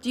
Do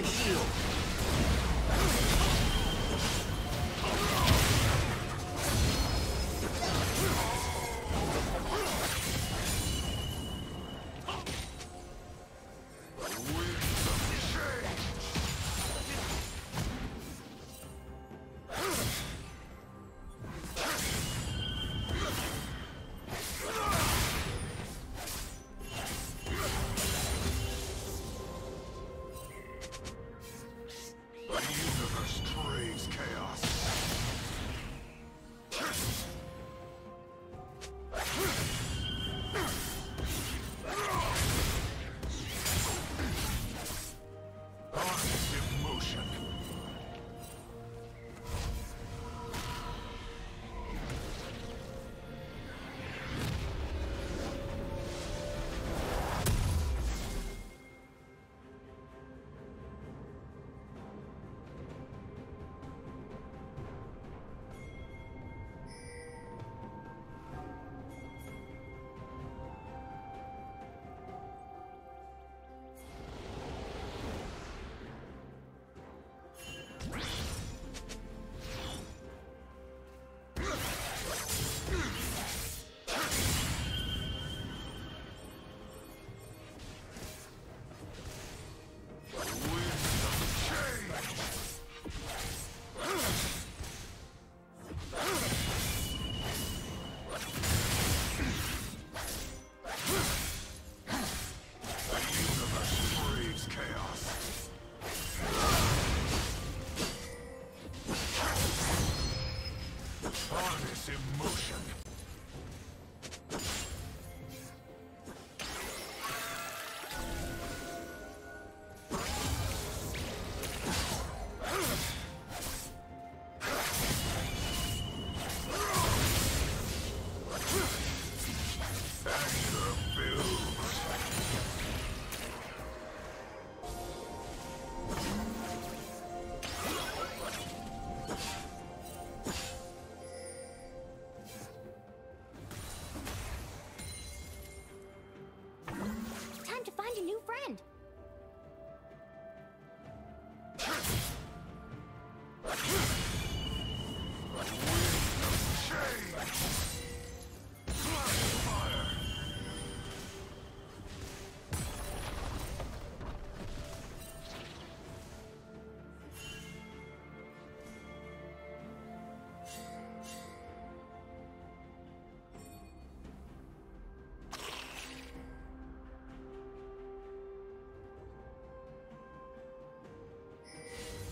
Your shield.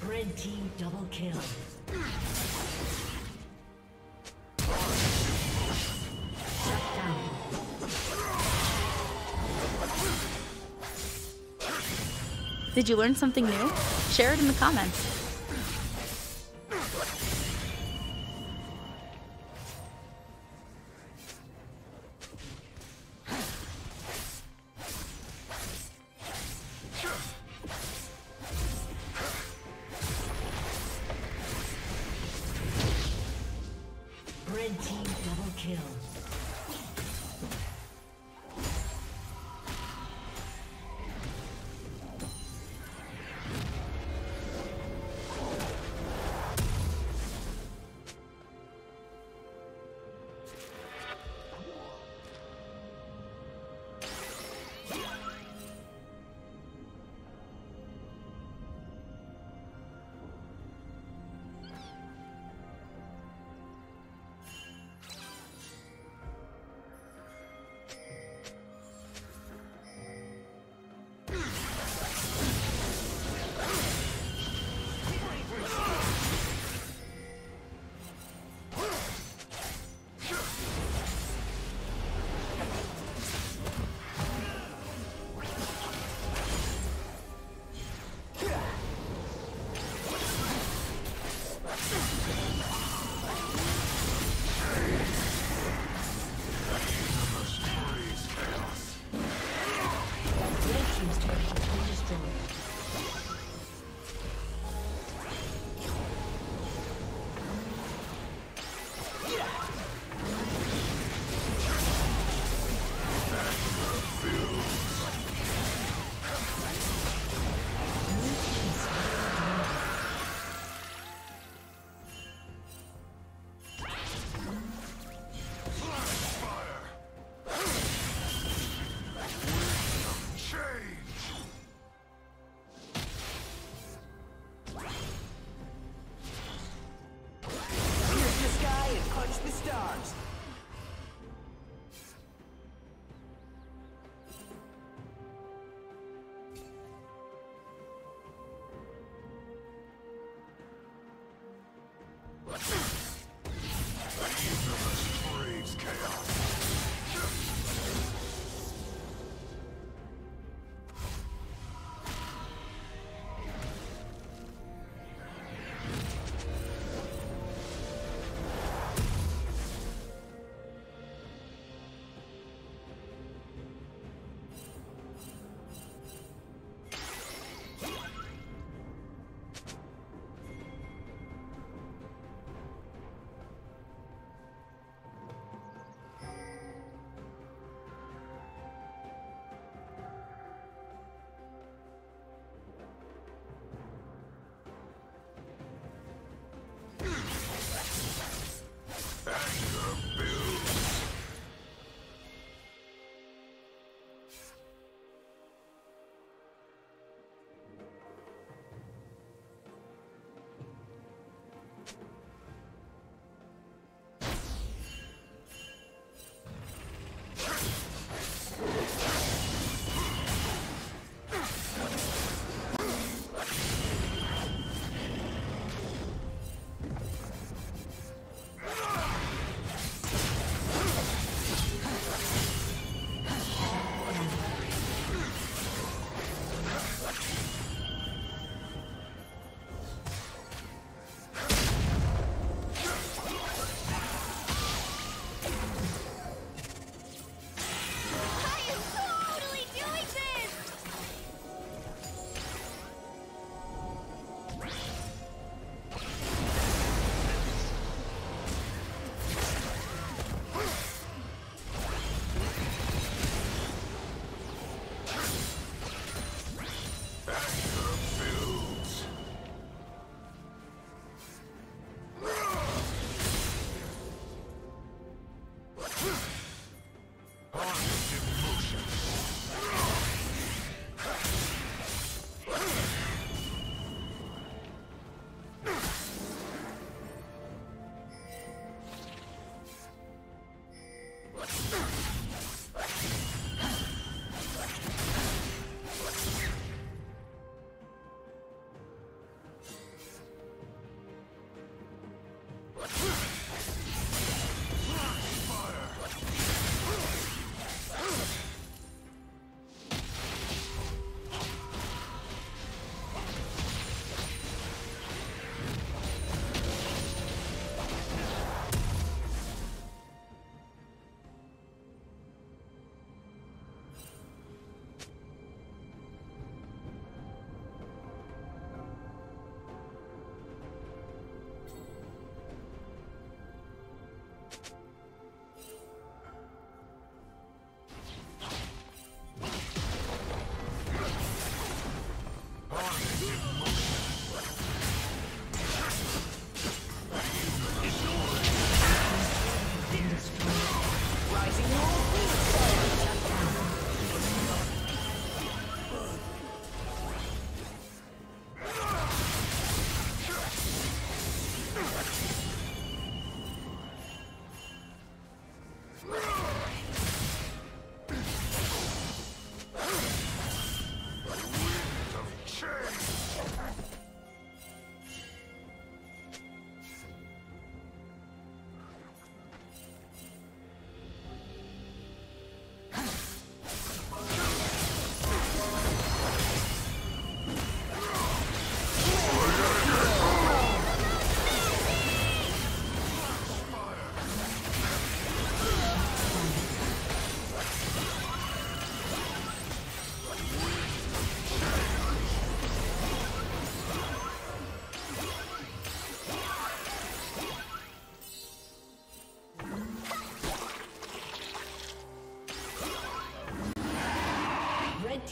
Red team double kill. Did you learn something new? Share it in the comments.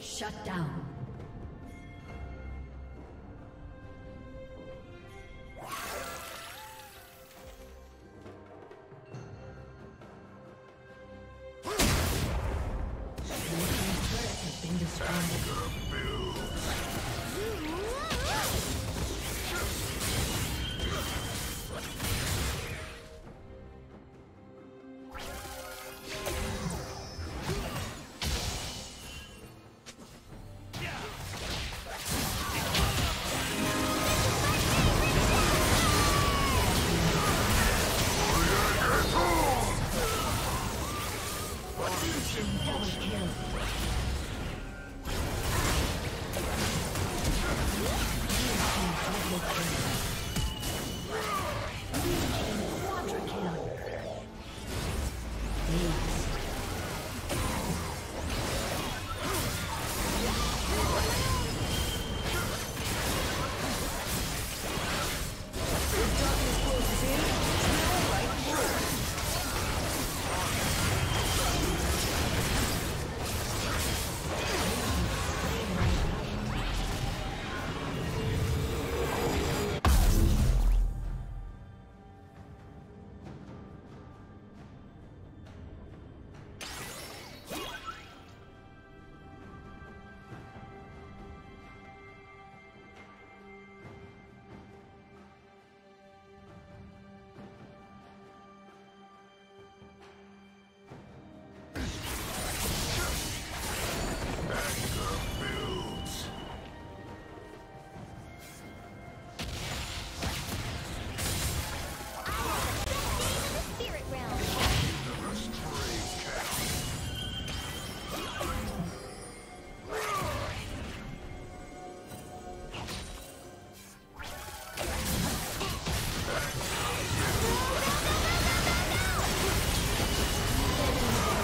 Shut down.